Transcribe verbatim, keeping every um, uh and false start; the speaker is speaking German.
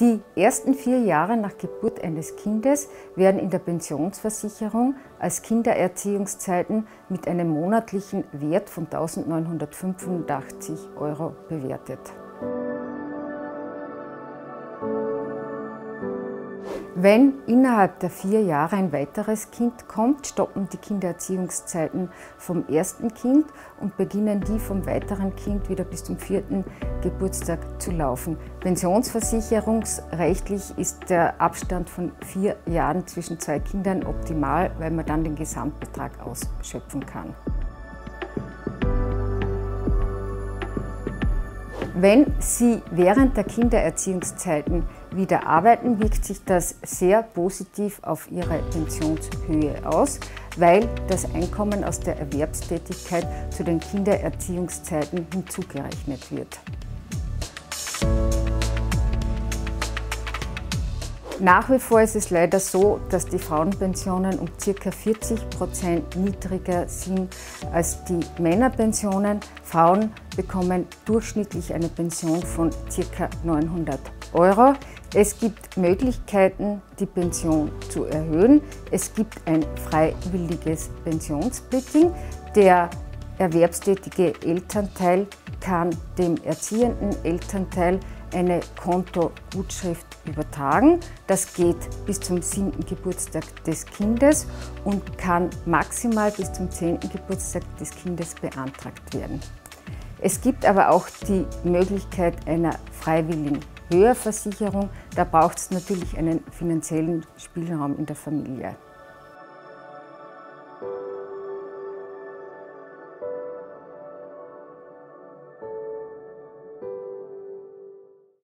Die ersten vier Jahre nach Geburt eines Kindes werden in der Pensionsversicherung als Kindererziehungszeiten mit einem monatlichen Wert von eintausendneunhundertfünfundachtzig Euro bewertet. Wenn innerhalb der vier Jahre ein weiteres Kind kommt, stoppen die Kindererziehungszeiten vom ersten Kind und beginnen die vom weiteren Kind wieder bis zum vierten Geburtstag zu laufen. Pensionsversicherungsrechtlich ist der Abstand von vier Jahren zwischen zwei Kindern optimal, weil man dann den Gesamtbetrag ausschöpfen kann. Wenn Sie während der Kindererziehungszeiten wieder arbeiten, wirkt sich das sehr positiv auf Ihre Pensionshöhe aus, weil das Einkommen aus der Erwerbstätigkeit zu den Kindererziehungszeiten hinzugerechnet wird. Nach wie vor ist es leider so, dass die Frauenpensionen um ca. vierzig Prozent niedriger sind als die Männerpensionen. Frauen bekommen durchschnittlich eine Pension von ca. neunhundert Euro. Es gibt Möglichkeiten, die Pension zu erhöhen. Es gibt ein freiwilliges Pensionssplitting. Der erwerbstätige Elternteil kann dem erziehenden Elternteil eine Kontogutschrift übertragen. Das geht bis zum siebten Geburtstag des Kindes und kann maximal bis zum zehnten Geburtstag des Kindes beantragt werden. Es gibt aber auch die Möglichkeit einer freiwilligen Höherversicherung. Da braucht es natürlich einen finanziellen Spielraum in der Familie.